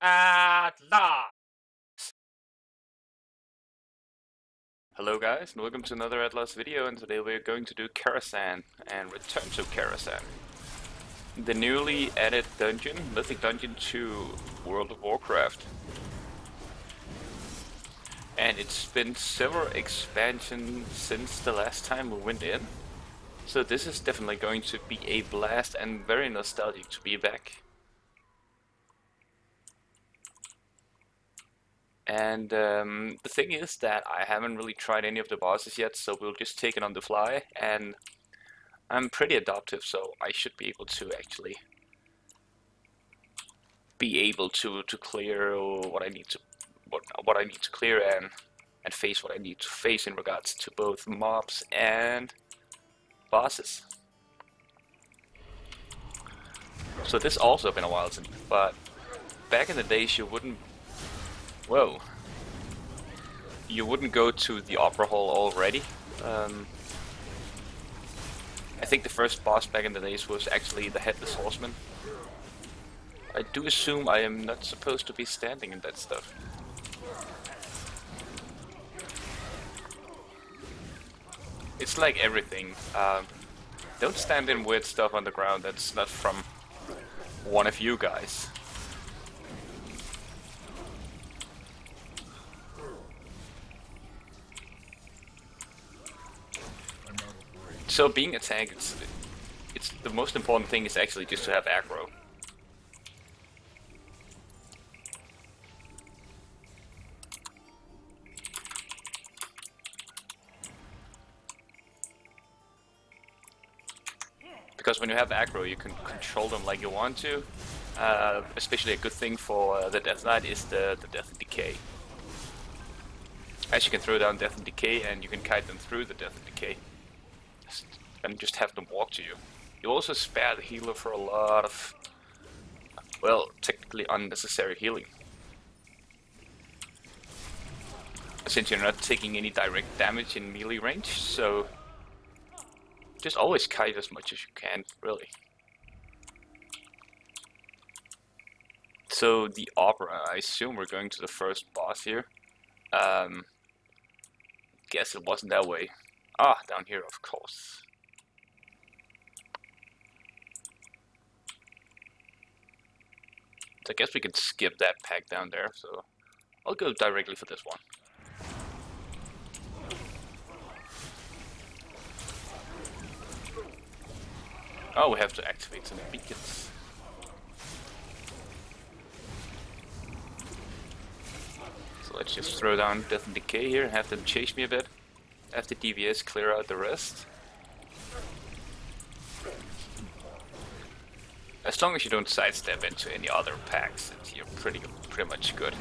At last! Hello guys, and welcome to another At Last video, and today we are going to do Karazhan and Return to Karazhan. The newly added dungeon, Mythic Dungeon 2, World of Warcraft. And it's been several expansions since the last time we went in, so this is definitely going to be a blast and very nostalgic to be back. And the thing is that I haven't really tried any of the bosses yet, so we'll just take it on the fly, and I'm pretty adaptive, so I should be able to actually be able to clear what I need to clear and face what I need to face in regards to both mobs and bosses. So this also been a while since, but back in the days you wouldn't you wouldn't go to the Opera Hall already. I think the first boss back in the days was actually the Headless Horseman. I do assume I am not supposed to be standing in that stuff. It's like everything. Don't stand in weird stuff on the ground that's not from one of you guys. So being a tank, it's the most important thing is actually just to have aggro. Because when you have aggro, you can control them like you want to. Especially a good thing for the Death Knight is the Death and Decay. As you can throw down Death and Decay, and you can kite them through the Death and Decay. And just have them walk to you. You also spare the healer for a lot of, well, technically unnecessary healing, since you're not taking any direct damage in melee range, so just always kite as much as you can, really. So the Opera, I assume we're going to the first boss here. Guess it wasn't that way. Ah, down here, of course. So I guess we can skip that pack down there, so I'll go directly for this one. Oh, we have to activate some beacons. So let's just throw down Death and Decay here and have them chase me a bit. After DVS, clear out the rest. As long as you don't sidestep into any other packs, you're pretty much good.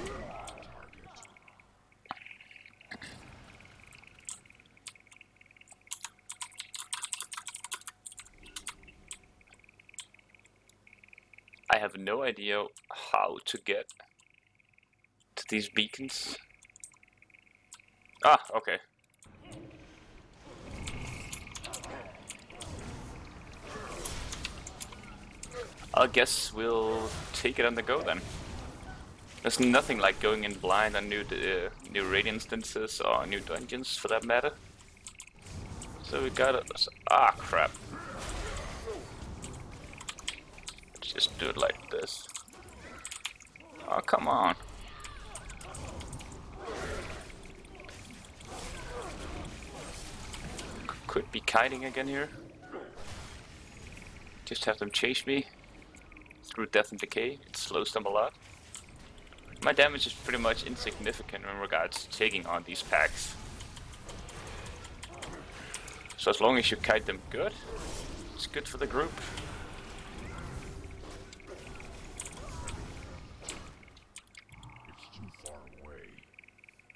I have no idea how to get to these beacons. Ah, okay. I guess we'll take it on the go then. There's nothing like going in blind on new raid instances or new dungeons for that matter. So we got it. Ah, crap. Let's just do it like this. Oh, come on. Could be kiting again here. Just have them chase me. Through Death and Decay, it slows them a lot. My damage is pretty much insignificant in regards to taking on these packs. So as long as you kite them good, it's good for the group. It's too far away.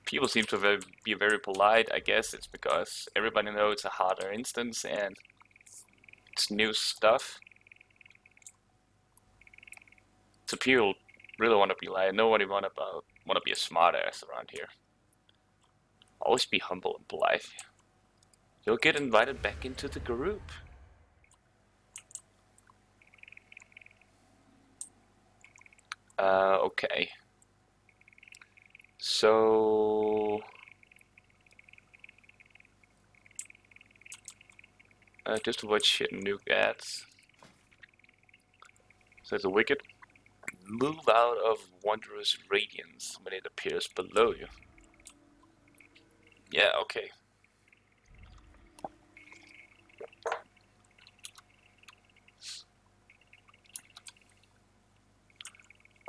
People seem to be very polite. I guess it's because everybody knows it's a harder instance and it's new stuff. So people really want to be like, nobody want to be a smartass around here. Always be humble and polite. You'll get invited back into the group. Okay. So... just what shit nuke adds. So there's a wicked. Move out of wondrous radiance when it appears below you. Yeah, okay.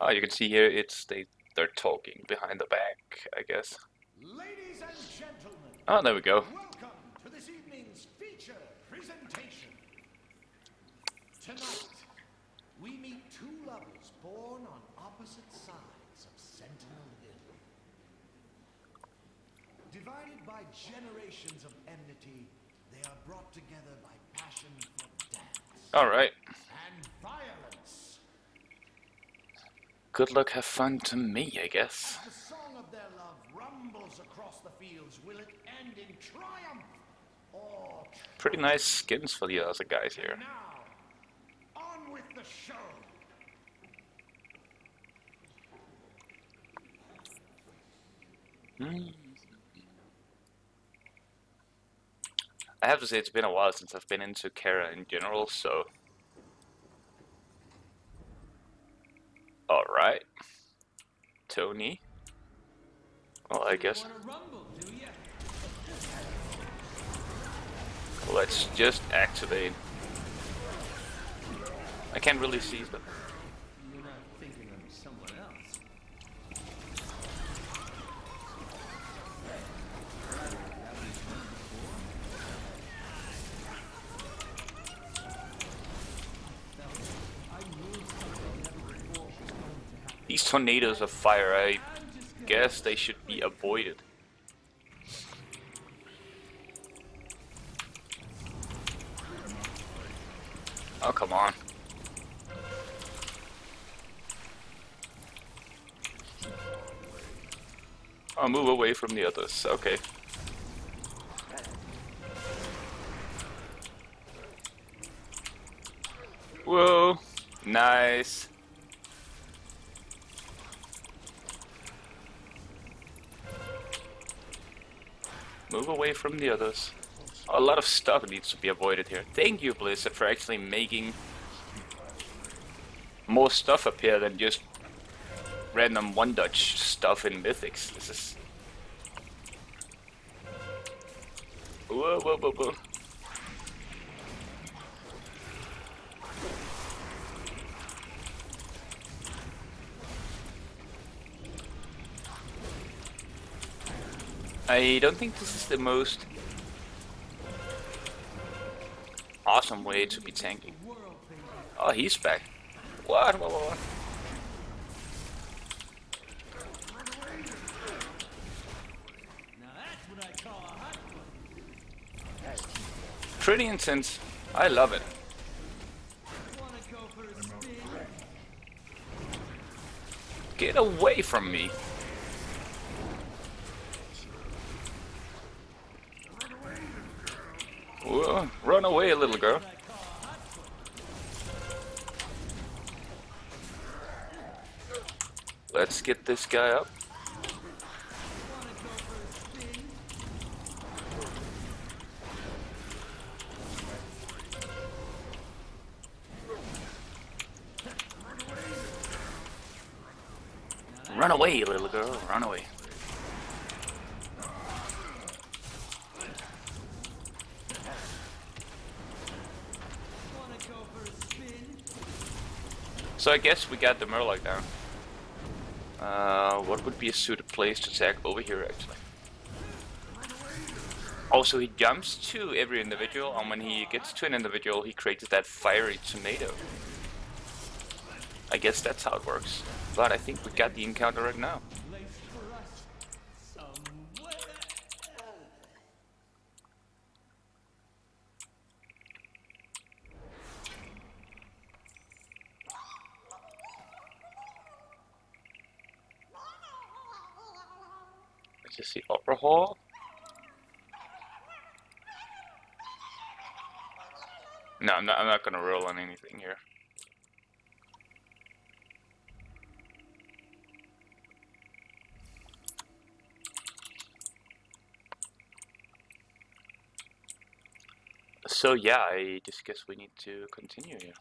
Oh, you can see here it's they're talking behind the back, I guess. Ladies and gentlemen. Oh, there we go. Welcome to this evening's feature presentation. Tonight we meet two lovers born on opposite sides of Sentinel Hill. Divided by generations of enmity, they are brought together by passion for dance. All right. And violence. Good luck, have fun to me, I guess. As the song of their love rumbles across the fields, will it end in triumph or triumph? Pretty nice skins for the other guys here. With the show. I have to say it's been a while since I've been into Kara in general, so alright. Tony. Well, I guess let's just activate. I can't really see them. You're not thinking of someone else. These tornadoes of fire, I guess they should be avoided. Oh, come on. I'll move away from the others, okay. Whoa, nice. Move away from the others. A lot of stuff needs to be avoided here. Thank you, Blizzard, for actually making more stuff appear than just random one-touch stuff in Mythics. This is... Whoa, whoa, whoa, whoa. I don't think this is the most awesome way to be tanking. Oh, he's back. What? Whoa, whoa, whoa. Pretty intense. I love it. Get away from me. Whoa. Run away, little girl. Let's get this guy up. Run away, little girl, run away. So I guess we got the Murloc down. What would be a suited place to attack over here, actually? Also, he jumps to every individual, and when he gets to an individual, he creates that fiery tornado. I guess that's how it works. But I think we got the encounter right now. Let's just see Opera Hall. No, I'm not gonna roll on anything here. So yeah, I just guess we need to continue here.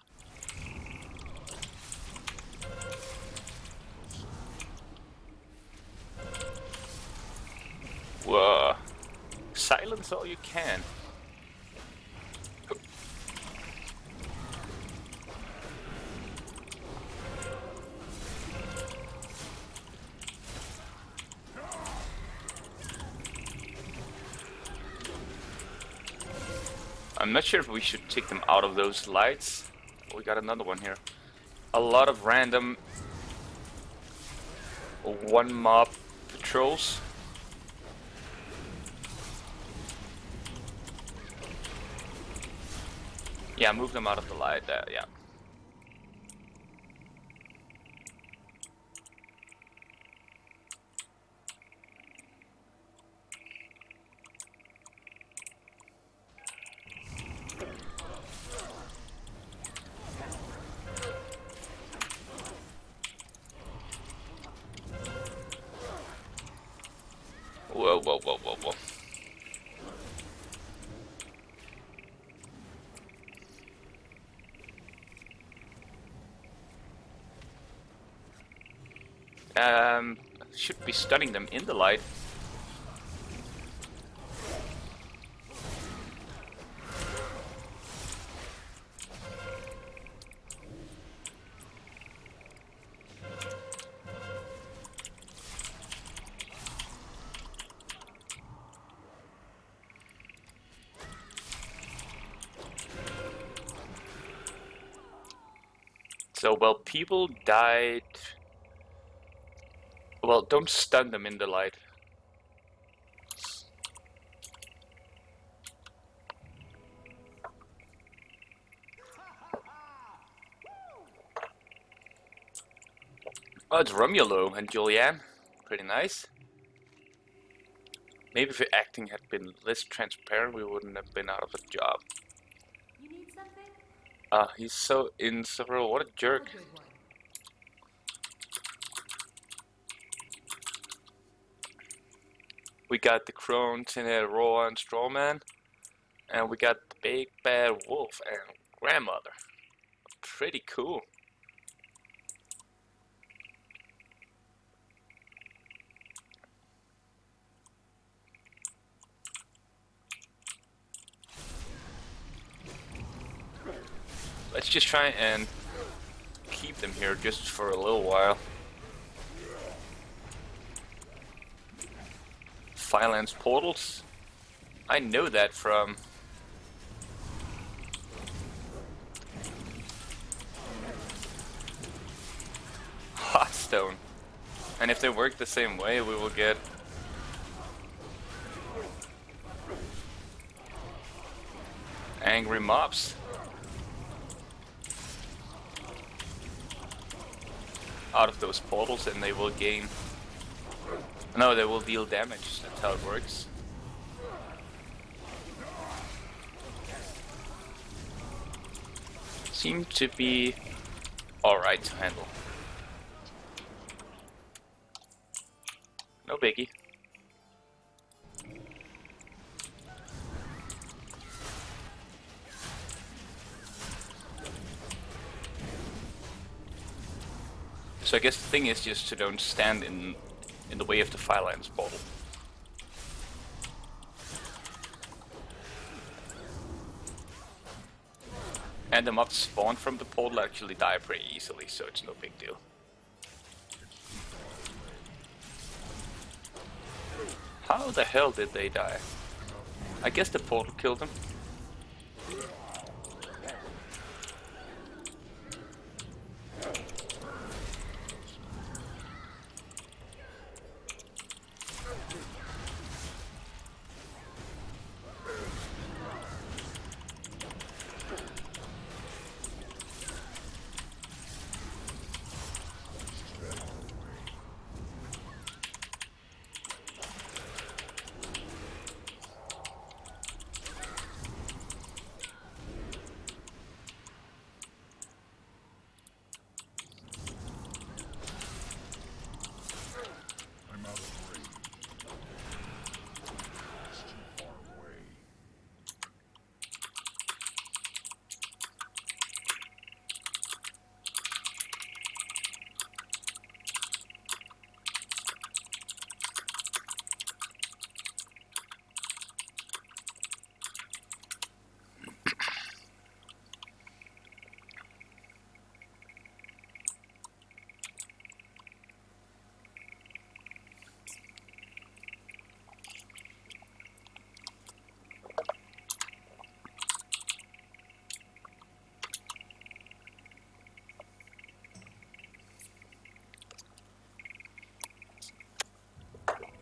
Whoa. Silence all you can. I'm not sure if we should take them out of those lights. We got another one here. A lot of random one mob patrols. Yeah, move them out of the light there, yeah. Whoa. Should be stunning them in the light. So, well, people died. Well, don't stun them in the light. Oh, it's Romulo and Julianne. Pretty nice. Maybe if your acting had been less transparent, we wouldn't have been out of a job. You need something? Ah, he's so insufferable. What a jerk. We got the Crone, Tinhead, Roll-on, and Strawman. And we got the Big Bad Wolf and Grandmother. Pretty cool. Let's just try and keep them here just for a little while. Fylance portals? I know that from... Hearthstone. And if they work the same way, we will get... angry mobs. Out of those portals, and they will gain... no, they will deal damage. That's how it works. Seem to be alright to handle. No biggie. So I guess the thing is just to don't stand in the way of the Fylance portal. And the mobs spawned from the portal actually die pretty easily, so it's no big deal. How the hell did they die? I guess the portal killed them.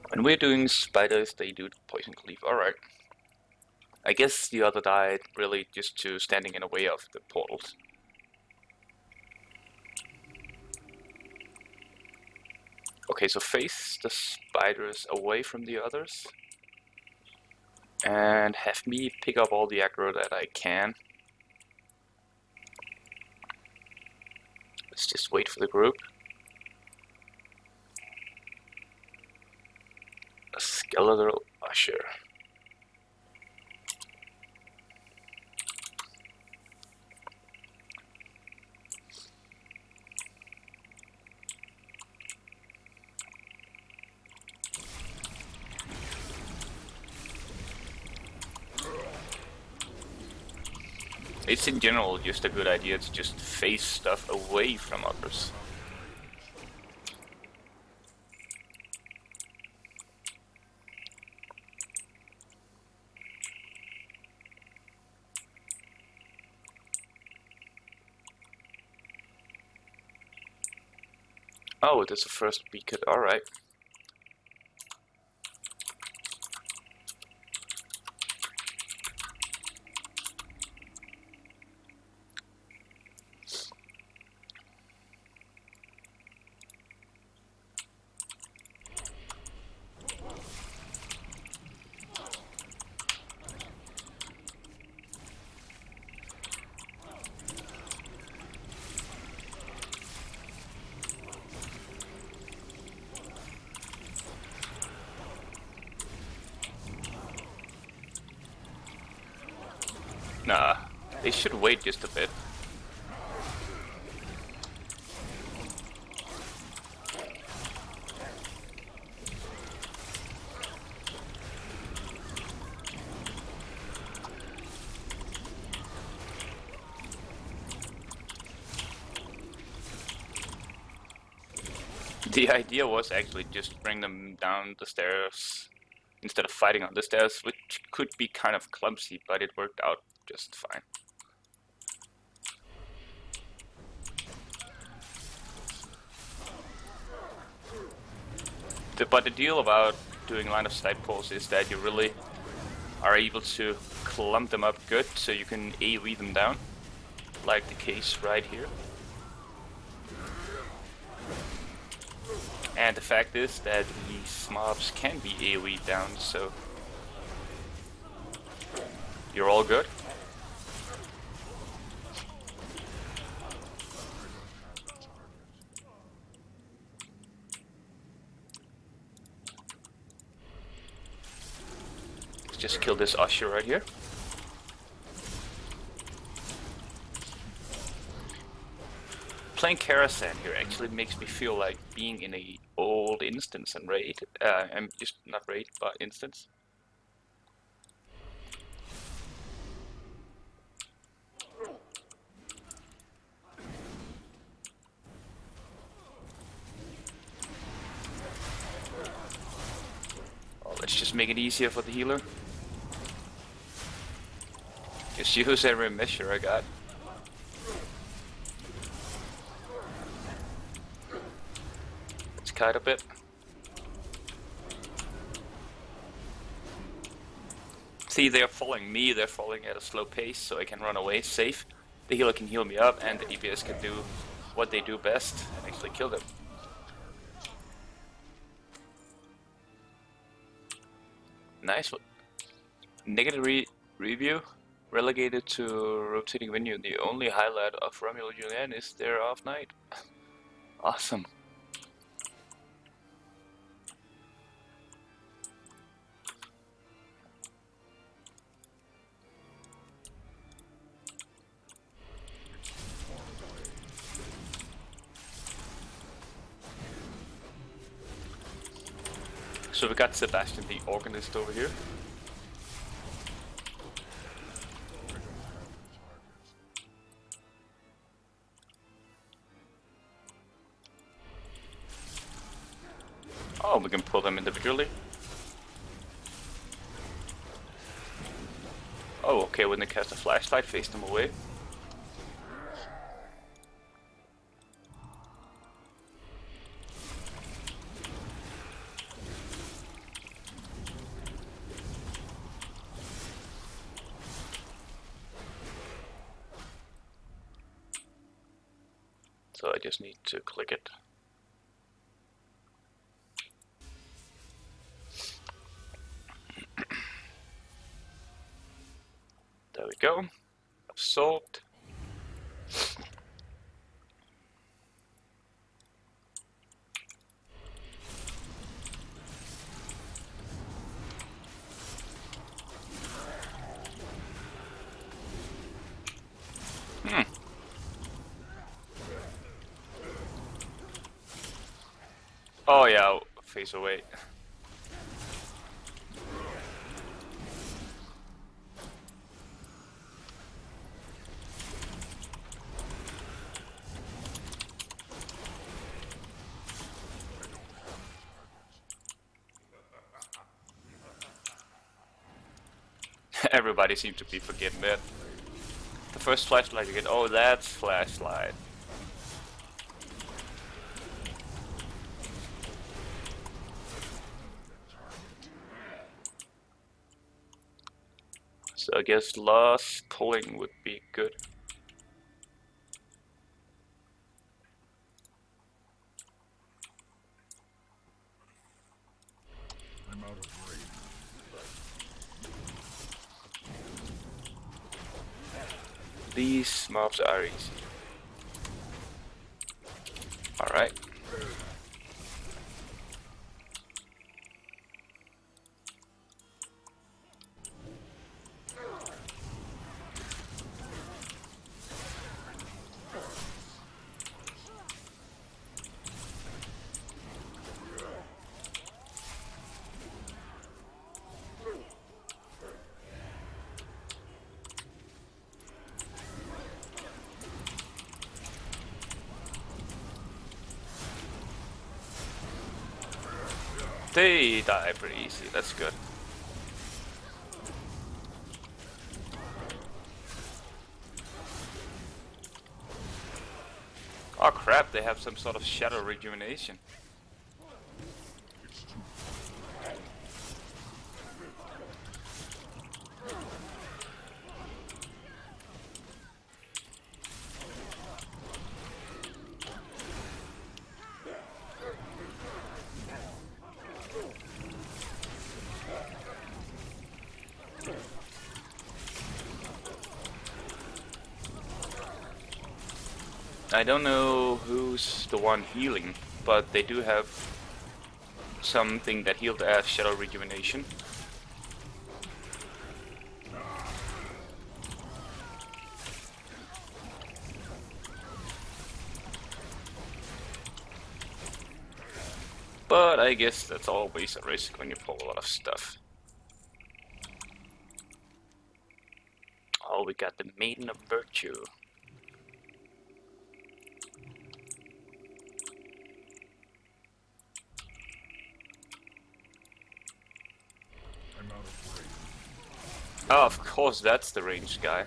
When we're doing spiders, they do the poison cleave. Alright. I guess the other died really just to standing in the way of the portals. Okay, so face the spiders away from the others. And have me pick up all the aggro that I can. Let's just wait for the group. A skeletal usher. It's in general just a good idea to just face stuff away from others. Oh, that's the first beacon, alright. Nah, they should wait just a bit. The idea was actually just bring them down the stairs instead of fighting on the stairs, which could be kind of clumsy, but it worked out just fine. But the deal about doing line of sight pulls is that you really are able to clump them up good, so you can AoE them down, like the case right here. And the fact is that these mobs can be AoE down, so you're all good. Just kill this usher right here. Playing Karazhan here actually makes me feel like being in a old instance and raid. I'm just not raid, but instance. Oh, let's just make it easier for the healer. Just use every measure I got. Let's kite a bit. See, they're following me, they're following at a slow pace, so I can run away safe. The healer can heal me up, and the DPS can do what they do best and actually kill them. Nice one. Negative review. Relegated to rotating venue, the only highlight of Romulo and Julianne is their off night. Awesome. So we got Sebastian the organist over here. We can pull them individually. Oh, okay, when they cast a flashlight, face them away. So I just need to click it. There we go. I've solved. Oh yeah, I'll face away. Everybody seems to be forgetting that. The first flashlight you get, oh that's flashlight. So I guess last pulling would be good. I'm out of grade. These mobs are easy. All right. They die pretty easy, that's good. Oh crap, they have some sort of shadow rejuvenation. I don't know who's the one healing, but they do have something that healed as Shadow Rejuvenation. But I guess that's always a risk when you pull a lot of stuff. Oh, we got the Maiden of Virtue. Oh, of course, that's the ranged guy.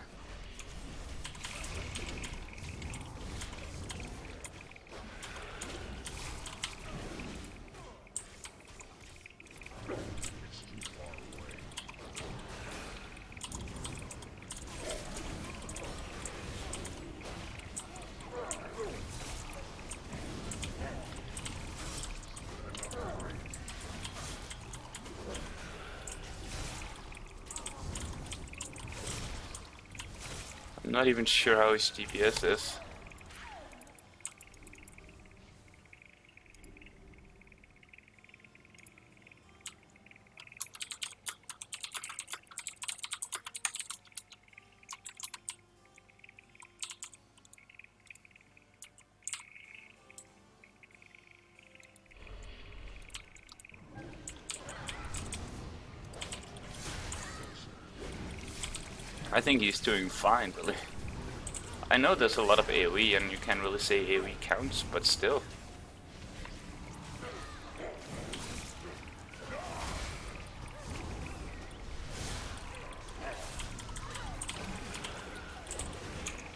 Not even sure how his DPS is. I think he's doing fine, really. I know there's a lot of AoE, and you can't really say AoE counts, but still.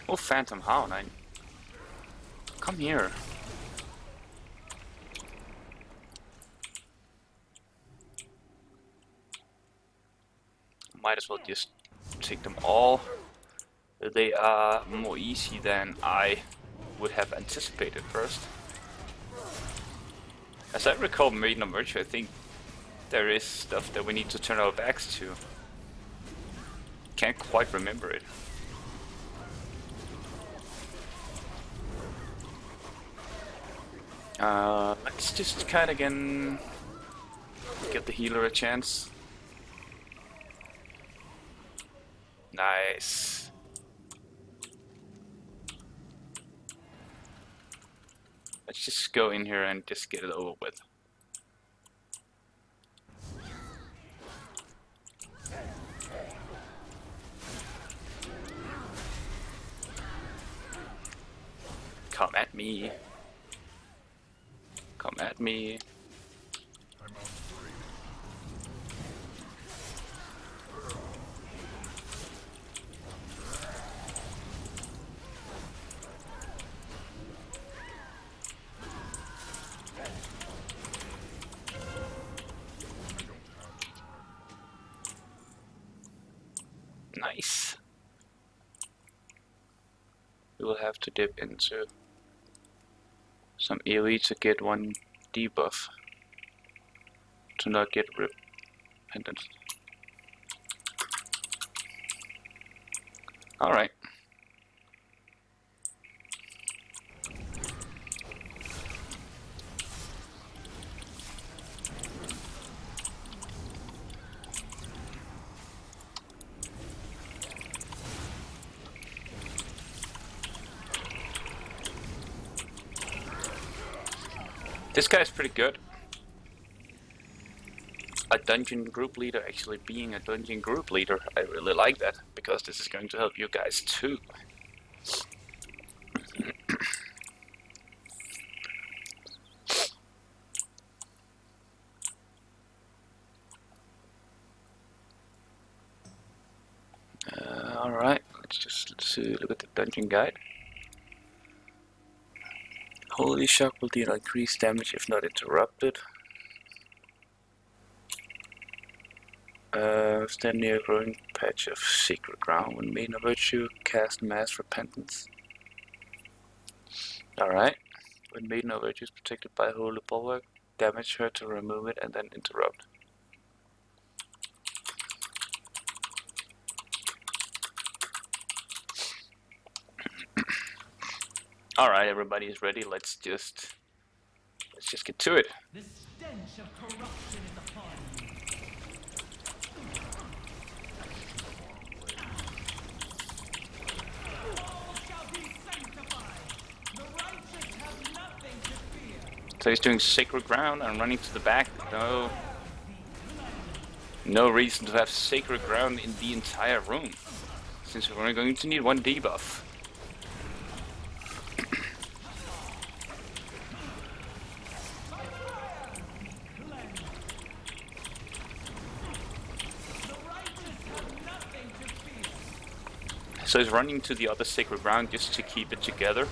Oh, Phantom Hound, come here. Might as well just take them all. They are more easy than I would have anticipated first. As I recall Maiden of Virtue, I think there is stuff that we need to turn our backs to. Can't quite remember it. Let's just kind of again get the healer a chance. Nice. Let's just go in here and just get it over with. Come at me. Come at me. Nice. We will have to dip into some AoE to get one debuff to not get repentant. Alright. This guy's pretty good. A dungeon group leader actually being a dungeon group leader, I really like that, because this is going to help you guys too. Alright, let's just look at the dungeon guide. Holy Shock will deal increased damage if not interrupted. Stand near a growing patch of Sacred Ground when Maiden of Virtue, cast Mass Repentance. Alright. When Maiden of Virtue is protected by Holy Bulwark, damage her to remove it and then interrupt. Alright, everybody is ready. Let's just get to it. The stench of corruption is upon you. All shall be sanctified. The righteous have nothing to fear. So he's doing Sacred Ground and running to the back. No reason to have Sacred Ground in the entire room, since we're only going to need one debuff. So he's running to the other Sacred Ground just to keep it together.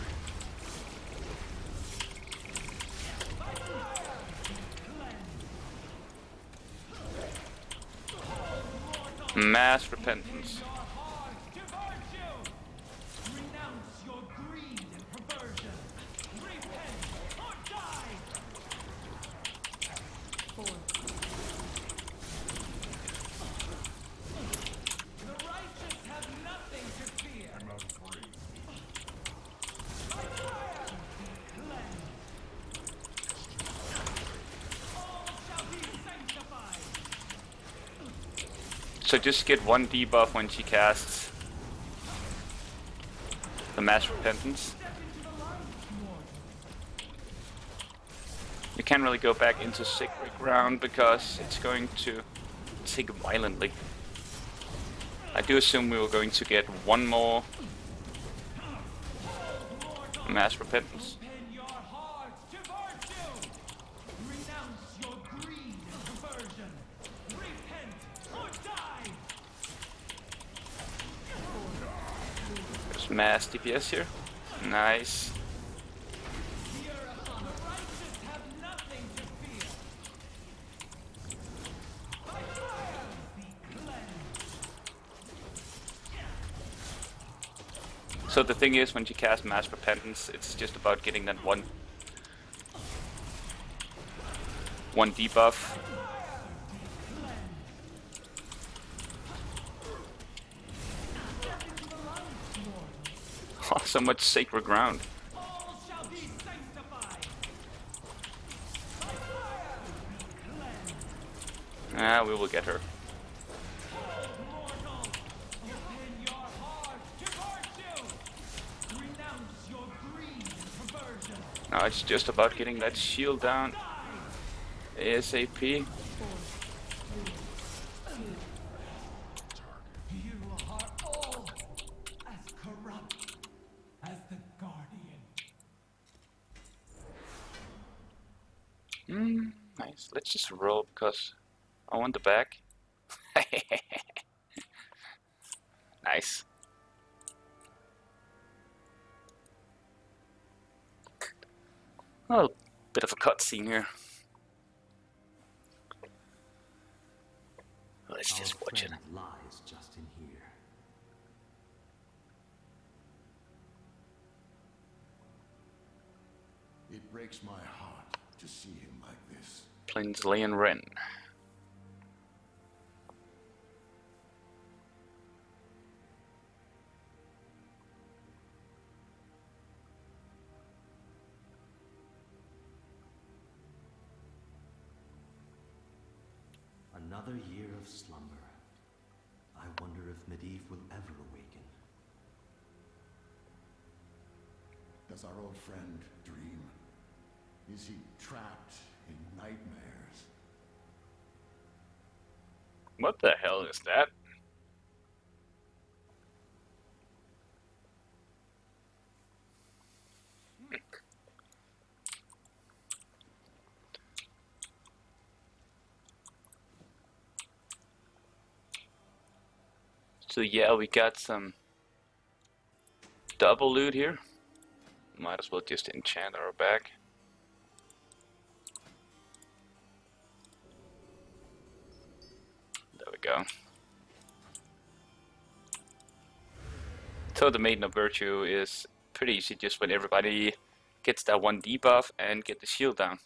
Mass Repentance. So just get one debuff when she casts the Mass Repentance. You can't really go back into Sacred Ground because it's going to take violently. I do assume we were going to get one more Mass Repentance. Mass DPS here. Nice. So the thing is, when you cast Mass Repentance, it's just about getting that one debuff. Oh, so much Sacred Ground. Ah, we will get her. Now it's just about getting that shield down ASAP. Nice. Let's just roll because I want the back. Nice. Oh, bit of a cutscene here. Let's just watch it. Lies just in here. It breaks my heart to see him like this. Prince Leonrin. Another year of slumber. I wonder if Medivh will ever awaken. Does our old friend dream? Is he trapped in nightmares? What the hell is that? So yeah, we got some double loot here. Might as well just enchant our back. There we go. So the Maiden of Virtue is pretty easy just when everybody gets that one debuff and get the shield down.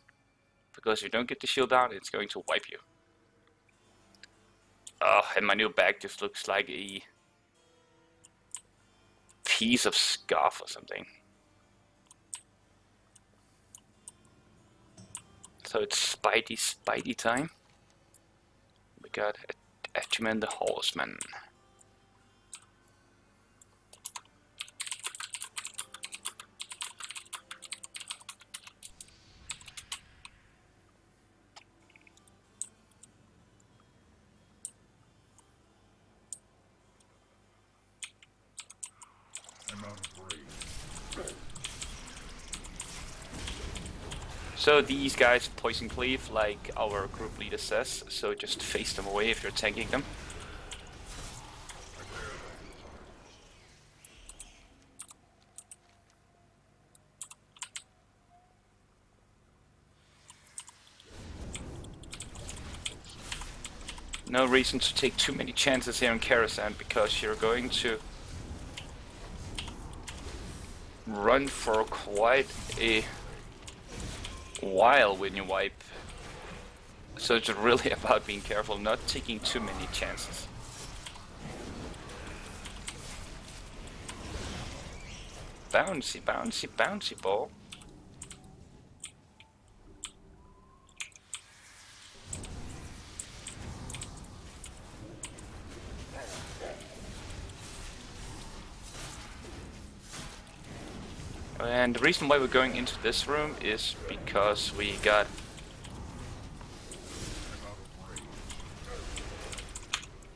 Because if you don't get the shield down, it's going to wipe you. Oh, and my new bag just looks like a piece of scuff or something. So it's Spidey time. We got Attumen the Horseman. So these guys poison cleave, like our group leader says, so just face them away if you're tanking them. No reason to take too many chances here in Karazhan, because you're going to run for quite a while when you wipe, so it's really about being careful, not taking too many chances. Bouncy, bouncy, bouncy ball. And the reason why we're going into this room is because we got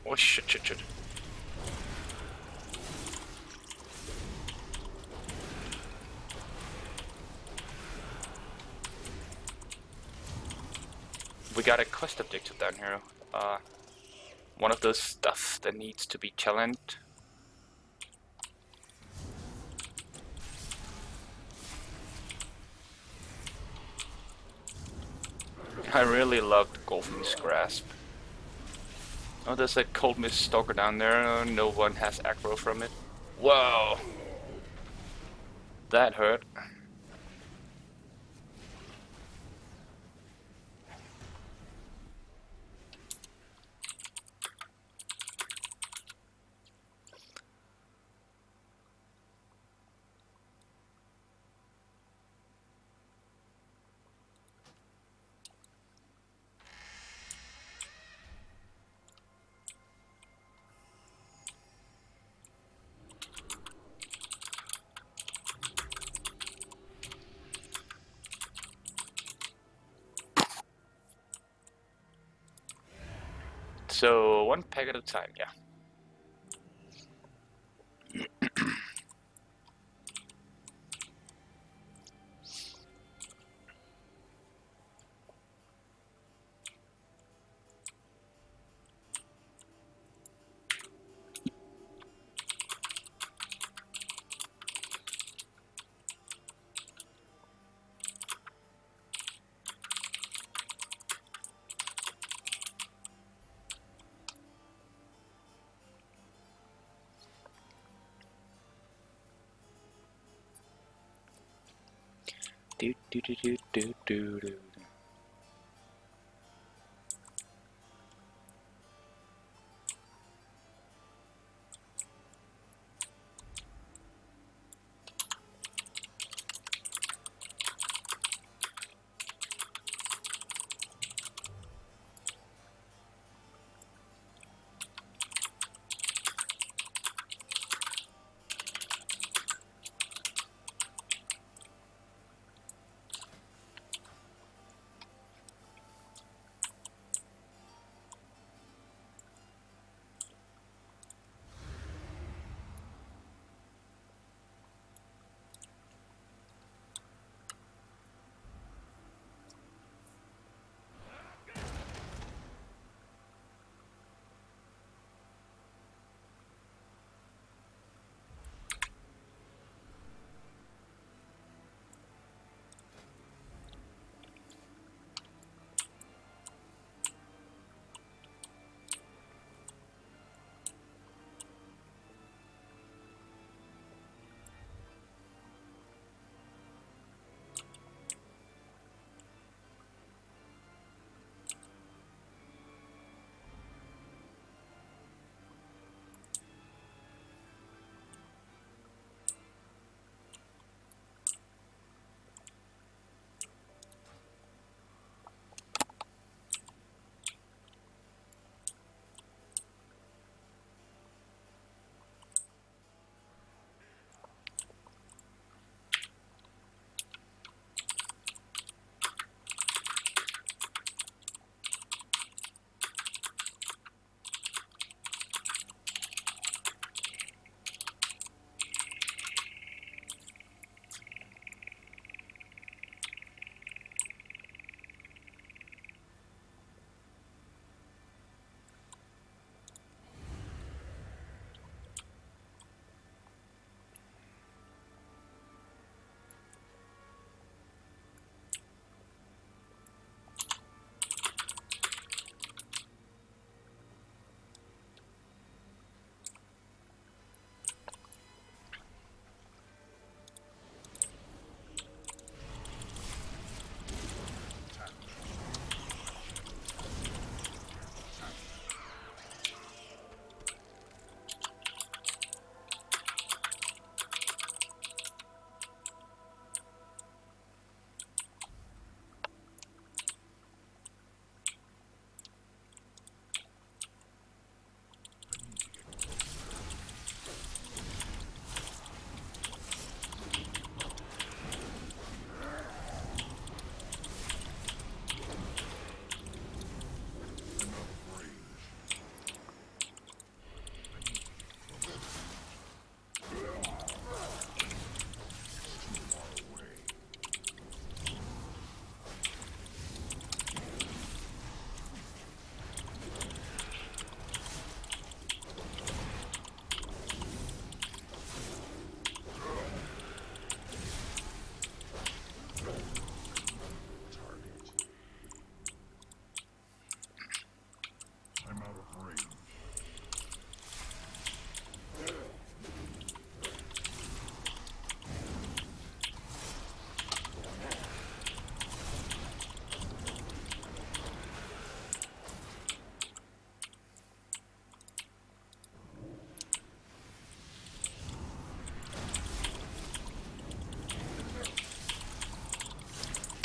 oh shit. We got a quest objective down here. One of those stuff that needs to be challenged. I really loved Golfin's Grasp. Oh, there's a Cold Mist Stalker down there. No one has aggro from it. Whoa! That hurt. So, one pack at a time, yeah.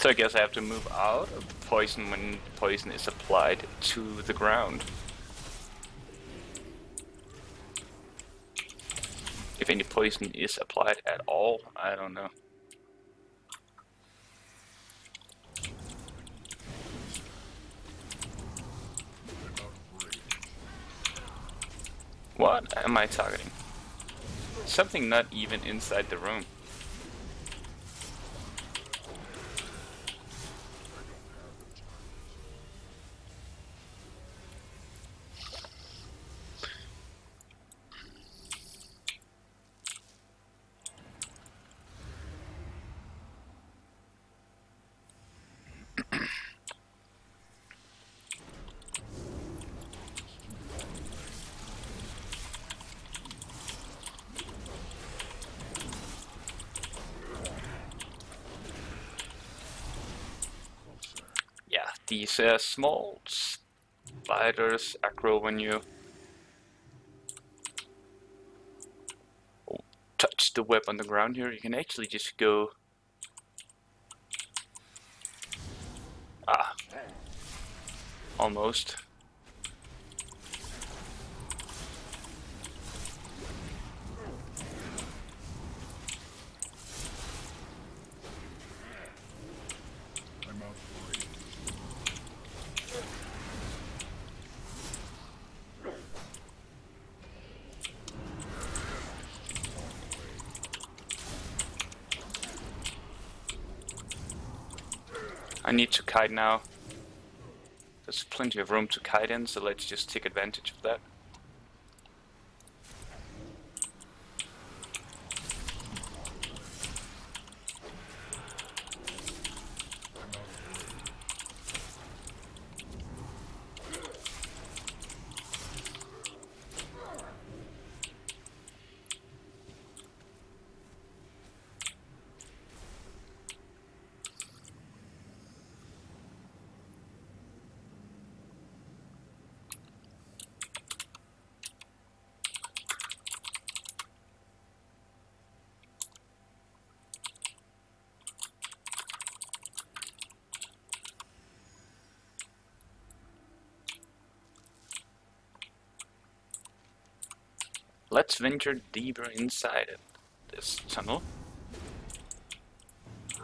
So I guess I have to move out of poison when poison is applied to the ground. If any poison is applied at all, I don't know. What am I targeting? Something not even inside the room. These small spiders aggro when you touch the web on the ground here. You can actually just go... Ah. Almost. I need to kite now. There's plenty of room to kite in, so let's just take advantage of that. Let's venture deeper inside of this tunnel. You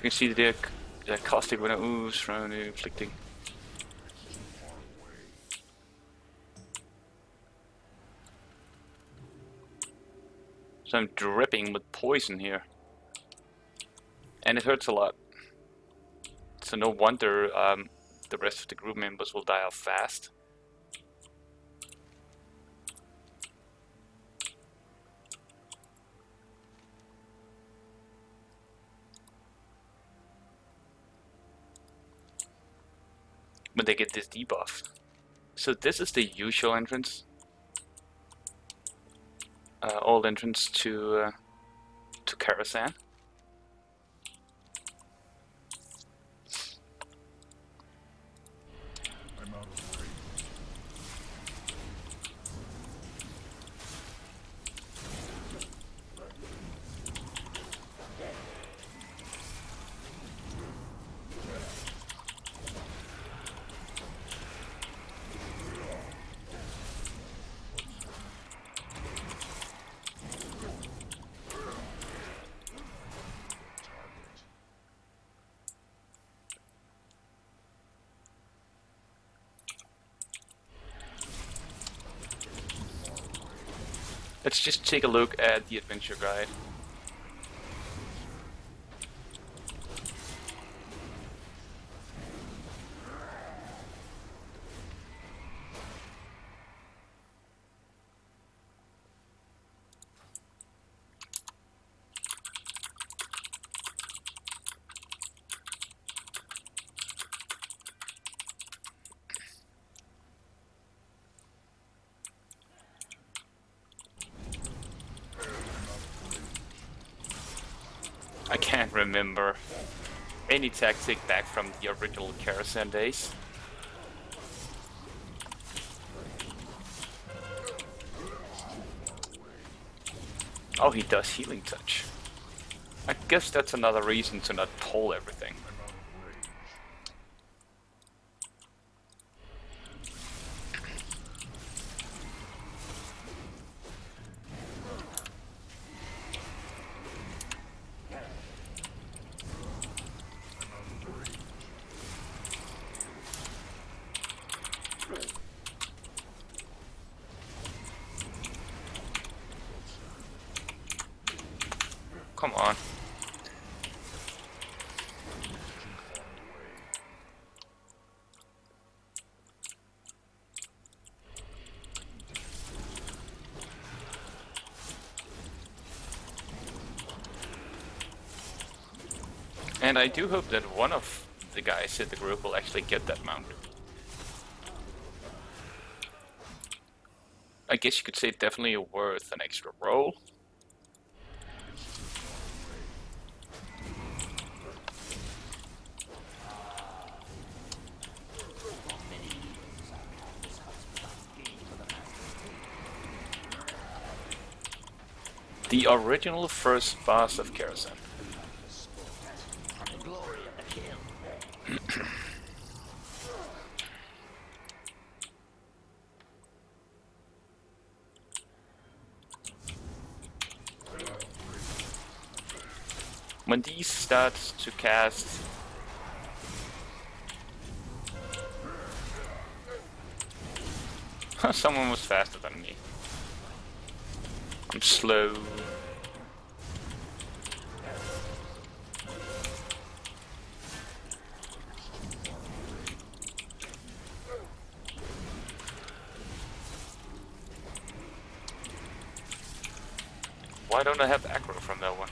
can see the caustic when it ooze from the inflicting. So I'm dripping with poison here. And it hurts a lot. So no wonder the rest of the group members will die off fast. When they get this debuff. So this is the usual entrance. Old entrance to Karazhan. Let's just take a look at the adventure guide. I can't remember any tactic back from the original Karazhan days. Oh, he does healing touch. I guess that's another reason to not pull everything. Come on. And I do hope that one of the guys in the group will actually get that mount. I guess you could say definitely worth an extra roll. The original first boss of Karazhan. When these start to cast someone was faster than me. I'm slow. Why don't I have aggro from that one?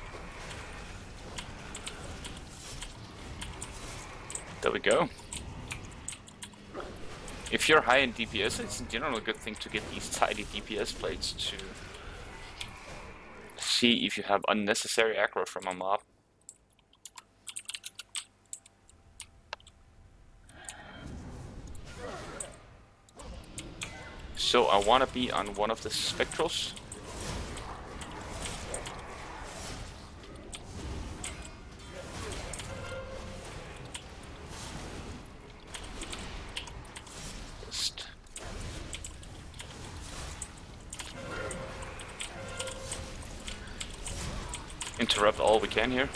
There we go. If you're high in DPS, it's in general a good thing to get these tidy DPS plates to see if you have unnecessary aggro from a mob. So I want to be on one of the spectrals. Interrupt all we can here.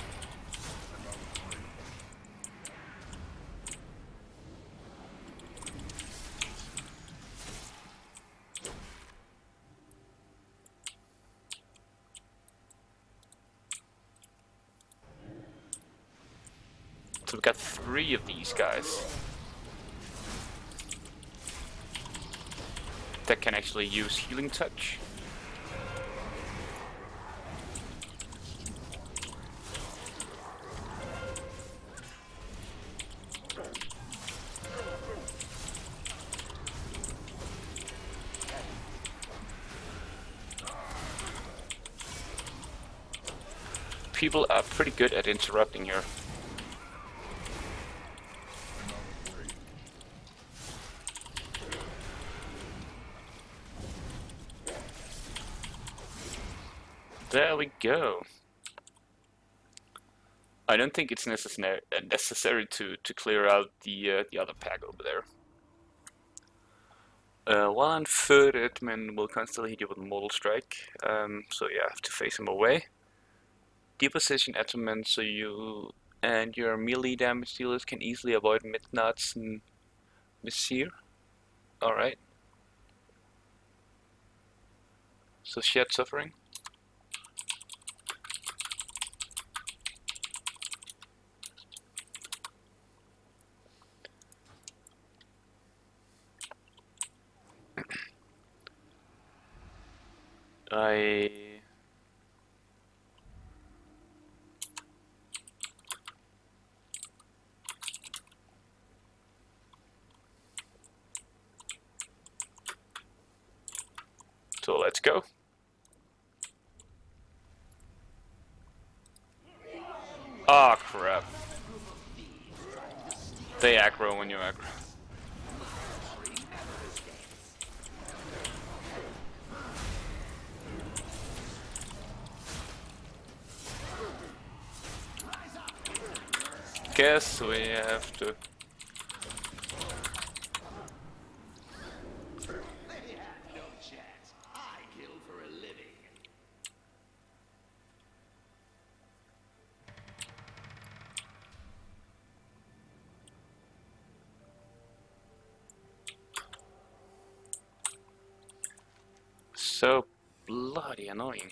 So we've got three of these guys that can actually use healing touch. People are pretty good at interrupting here. There we go. I don't think it's necessary to clear out the other pack over there. One third admin will constantly hit you with Mortal Strike, so yeah, I have to face him away. Deposition Attumen, so you and your melee damage dealers can easily avoid Midnight's and Missir. Alright. So shared suffering. So let's go. Ah, crap. They aggro when you aggro. guess we have to... So bloody annoying.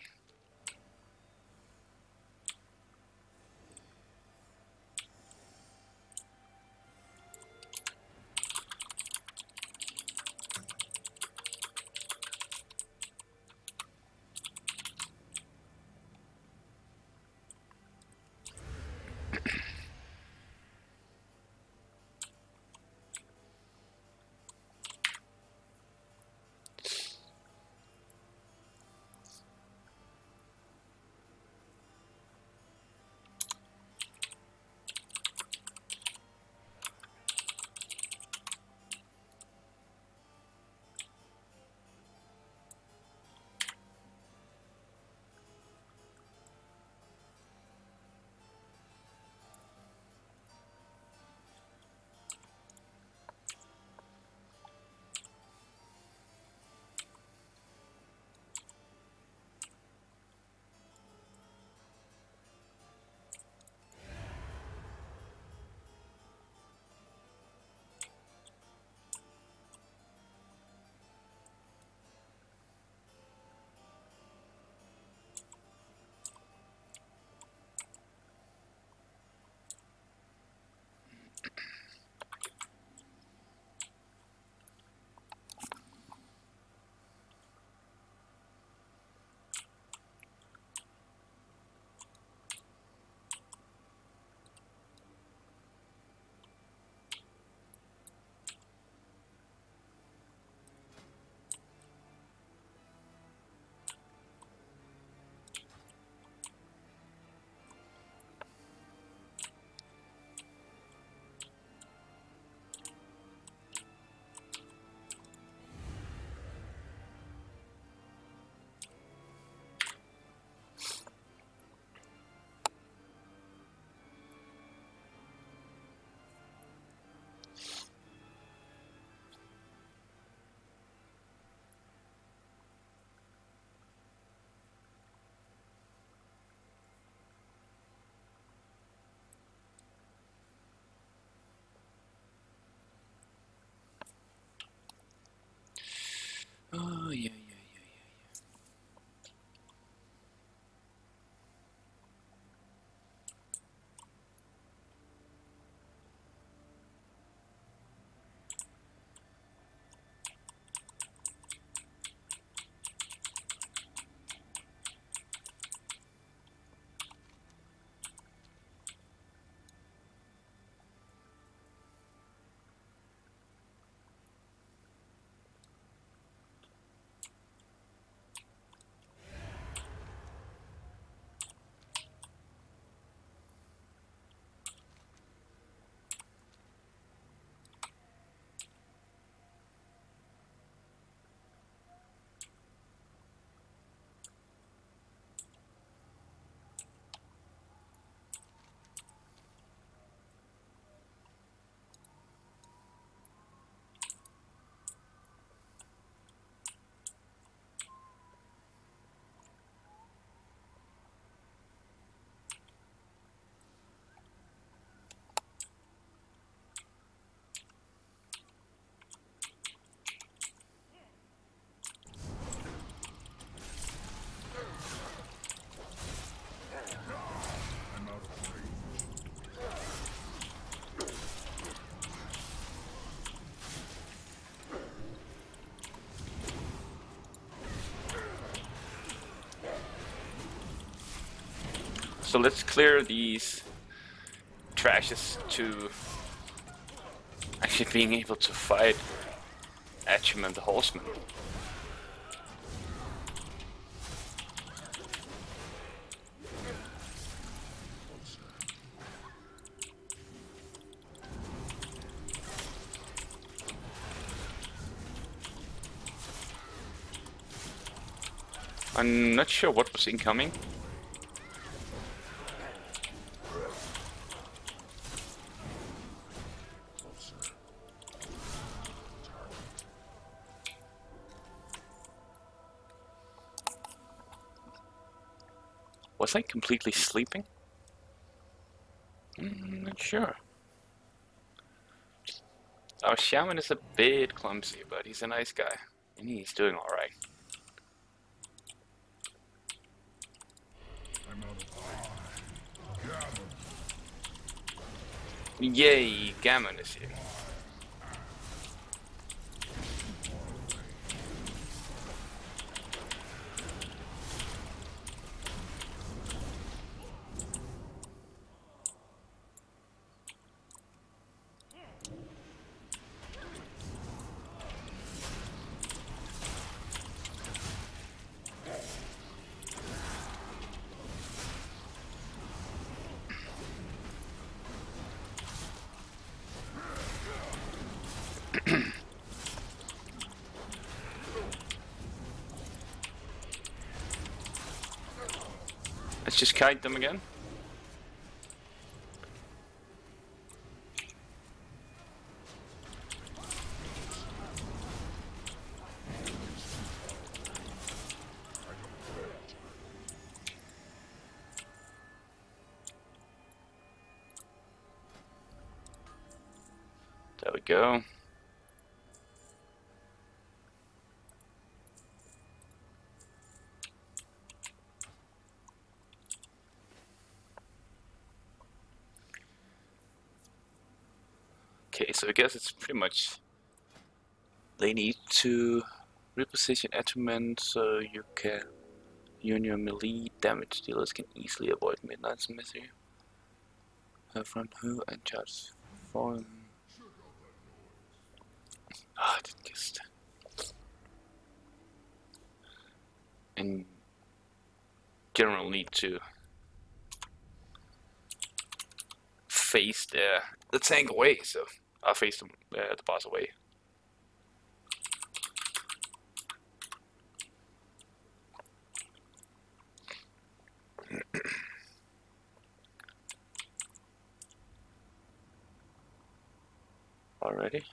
Oh, so let's clear these trashes to actually being able to fight Attumen the Horseman. I'm not sure what was incoming. Was I completely sleeping? I'm not sure. Our shaman is a bit clumsy, but he's a nice guy. And he's doing alright. Yay, Gammon is here. Let's just kite them again. There we go. So I guess it's pretty much they need to reposition Attumen so you and your melee damage dealers can easily avoid Midnight's misery. From who and charge for I didn't guess that. And general need to face the tank away, so I faced them at the boss away. Alrighty.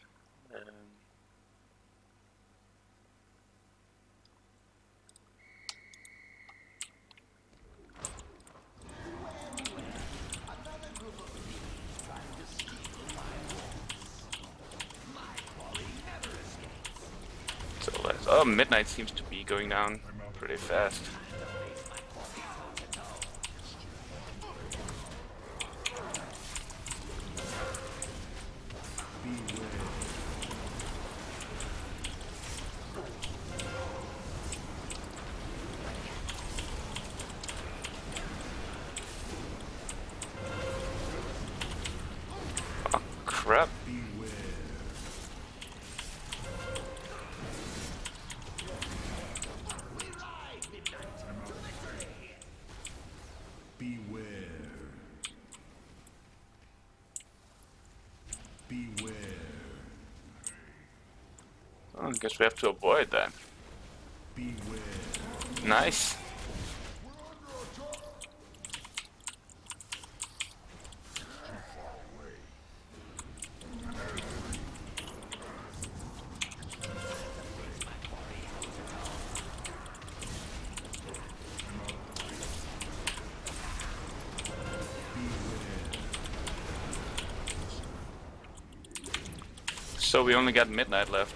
Oh, Midnight seems to be going down pretty fast. Oh, crap. I guess we have to avoid that. Beware. Nice. So we only got Midnight left.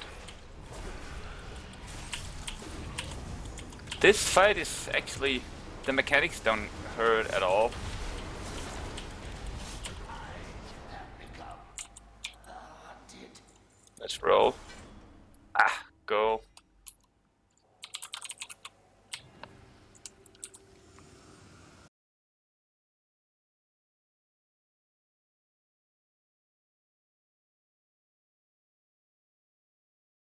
This fight is actually, the mechanics don't hurt at all. Let's roll. Ah, go.